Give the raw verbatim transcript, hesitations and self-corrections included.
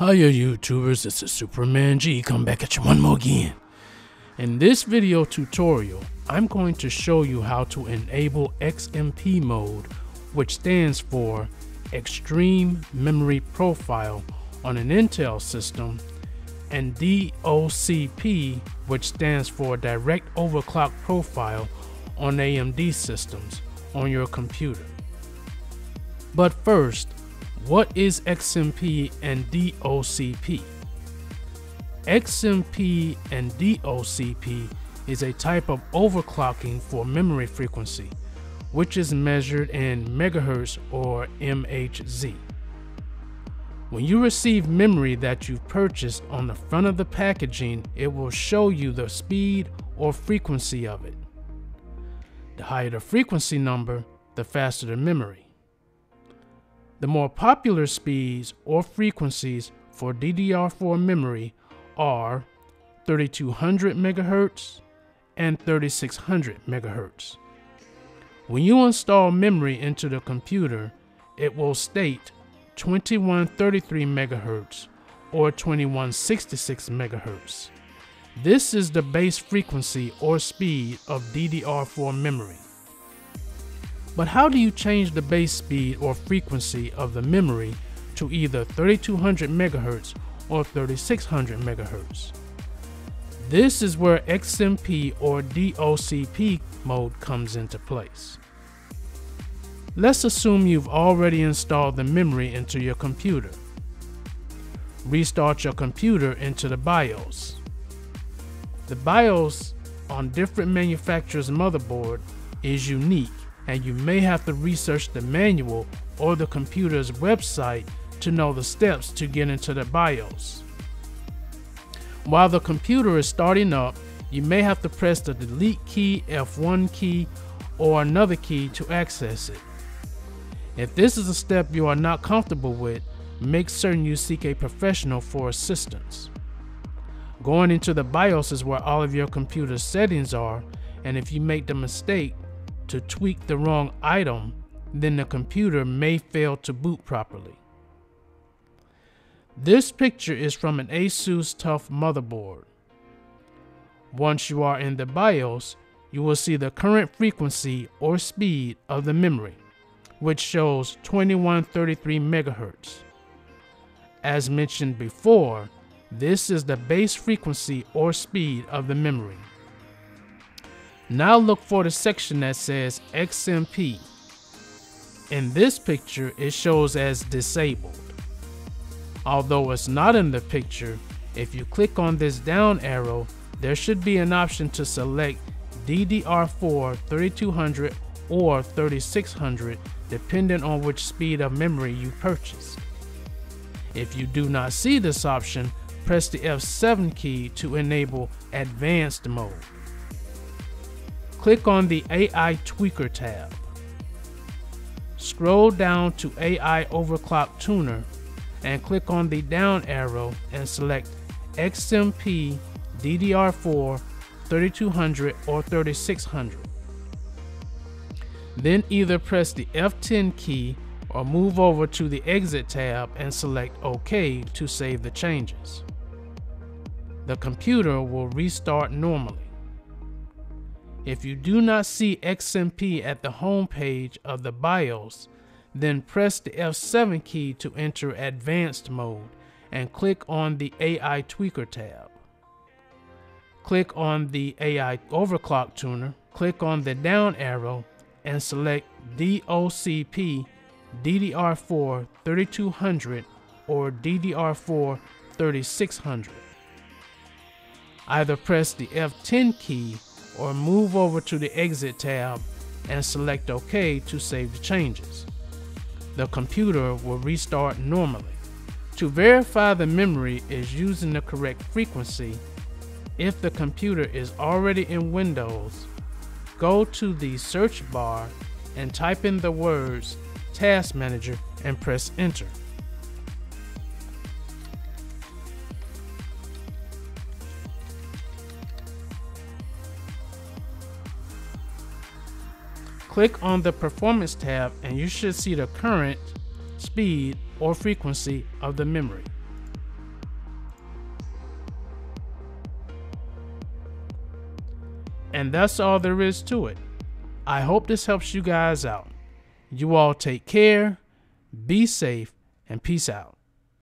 Hiya YouTubers, this is Superman G, come back at you one more again. In this video tutorial, I'm going to show you how to enable X M P mode, which stands for Extreme Memory Profile on an Intel system, and D O C P, which stands for Direct Overclock Profile on A M D systems on your computer. But first, what is X M P and D O C P? X M P and D O C P is a type of overclocking for memory frequency, which is measured in megahertz or M H Z. When you receive memory that you've purchased, on the front of the packaging, it will show you the speed or frequency of it. The higher the frequency number, the faster the memory. The more popular speeds or frequencies for D D R four memory are thirty-two hundred megahertz and thirty-six hundred megahertz. When you install memory into the computer, it will state twenty-one thirty-three megahertz or twenty-one sixty-six megahertz. This is the base frequency or speed of D D R four memory. But how do you change the base speed or frequency of the memory to either thirty-two hundred megahertz or thirty-six hundred megahertz? This is where X M P or D O C P mode comes into place. Let's assume you've already installed the memory into your computer. Restart your computer into the BIOS. The BIOS on different manufacturers' motherboard is unique, and you may have to research the manual or the computer's website to know the steps to get into the BIOS. While the computer is starting up, you may have to press the delete key, F one key, or another key to access it. If this is a step you are not comfortable with, make certain you seek a professional for assistance. Going into the BIOS is where all of your computer's settings are, and if you make the mistake to tweak the wrong item, then the computer may fail to boot properly. This picture is from an Asus TUF motherboard. Once you are in the BIOS, you will see the current frequency or speed of the memory, which shows twenty-one thirty-three megahertz. As mentioned before, this is the base frequency or speed of the memory. Now look for the section that says X M P. In this picture, it shows as disabled. Although it's not in the picture, if you click on this down arrow, there should be an option to select D D R four thirty-two hundred or thirty-six hundred, depending on which speed of memory you purchased. If you do not see this option, press the F seven key to enable advanced mode. Click on the A I Tweaker tab. Scroll down to A I Overclock Tuner and click on the down arrow and select X M P D D R four thirty-two hundred or thirty-six hundred. Then either press the F ten key or move over to the Exit tab and select OK to save the changes. The computer will restart normally. If you do not see X M P at the home page of the BIOS, then press the F seven key to enter advanced mode and click on the A I Tweaker tab. Click on the A I Overclock Tuner, click on the down arrow and select D O C P D D R four thirty-two hundred or D D R four thirty-six hundred. Either press the F ten key or move over to the Exit tab and select OK to save the changes. The computer will restart normally. To verify the memory is using the correct frequency, if the computer is already in Windows, go to the search bar and type in the words Task Manager and press Enter. Click on the Performance tab and you should see the current speed or frequency of the memory. And that's all there is to it. I hope this helps you guys out. You all take care, be safe, and peace out.